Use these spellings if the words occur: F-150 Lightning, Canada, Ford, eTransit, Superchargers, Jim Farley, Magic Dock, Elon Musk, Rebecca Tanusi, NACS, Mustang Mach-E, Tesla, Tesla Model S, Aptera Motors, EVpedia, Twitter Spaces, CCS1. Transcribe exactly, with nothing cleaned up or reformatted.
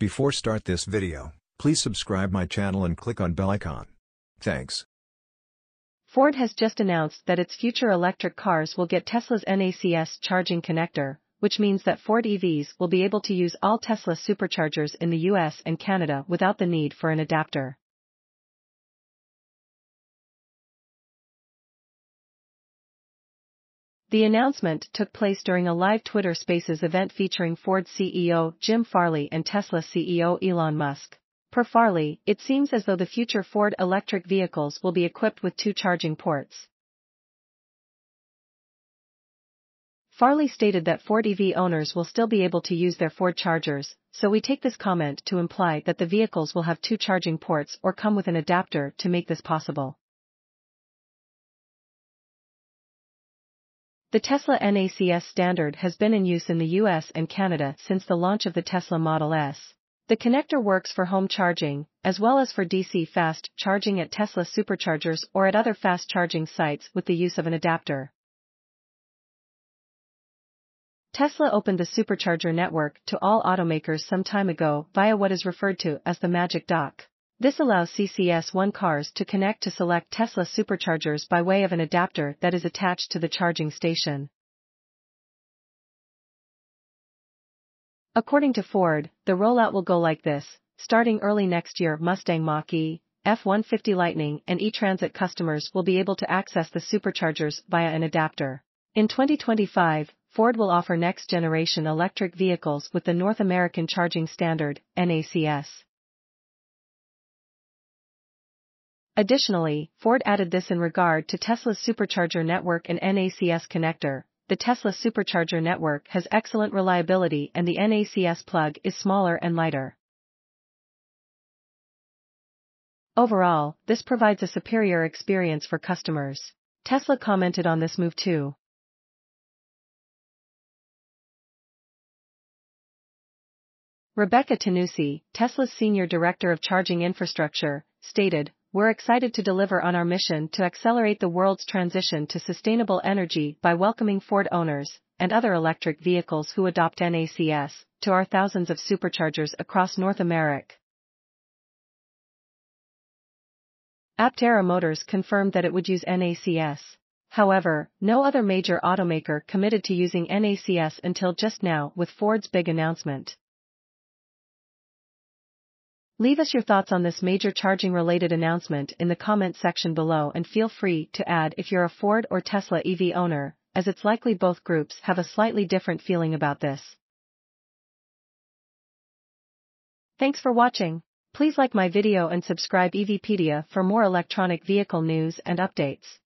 Before start this video, please subscribe my channel and click on bell icon. Thanks. Ford has just announced that its future electric cars will get Tesla's N A C S charging connector, which means that Ford E Vs will be able to use all Tesla Superchargers in the U S and Canada without the need for an adapter. The announcement took place during a live Twitter Spaces event featuring Ford C E O Jim Farley and Tesla C E O Elon Musk. Per Farley, it seems as though the future Ford electric vehicles will be equipped with two charging ports. Farley stated that Ford E V owners will still be able to use their Ford chargers, so we take this comment to imply that the vehicles will have two charging ports or come with an adapter to make this possible. The Tesla N A C S standard has been in use in the U S and Canada since the launch of the Tesla Model S. The connector works for home charging, as well as for D C fast charging at Tesla Superchargers or at other fast charging sites with the use of an adapter. Tesla opened the supercharger network to all automakers some time ago via what is referred to as the Magic Dock. This allows C C S one cars to connect to select Tesla superchargers by way of an adapter that is attached to the charging station. According to Ford, the rollout will go like this: starting early next year, Mustang Mach-E, F one fifty Lightning and eTransit customers will be able to access the superchargers via an adapter. In twenty twenty-five, Ford will offer next-generation electric vehicles with the North American Charging Standard, N A C S. Additionally, Ford added this in regard to Tesla's supercharger network and N A C S connector. The Tesla supercharger network has excellent reliability and the N A C S plug is smaller and lighter. Overall, this provides a superior experience for customers. Tesla commented on this move too. Rebecca Tanusi, Tesla's Senior Director of Charging Infrastructure, stated, "We're excited to deliver on our mission to accelerate the world's transition to sustainable energy by welcoming Ford owners and other electric vehicles who adopt N A C S to our thousands of superchargers across North America." Aptera Motors confirmed that it would use N A C S. However, no other major automaker committed to using N A C S until just now with Ford's big announcement. Leave us your thoughts on this major charging-related announcement in the comment section below and feel free to add if you're a Ford or Tesla E V owner, as it's likely both groups have a slightly different feeling about this. Thanks for watching. Please like my video and subscribe EVpedia for more electronic vehicle news and updates.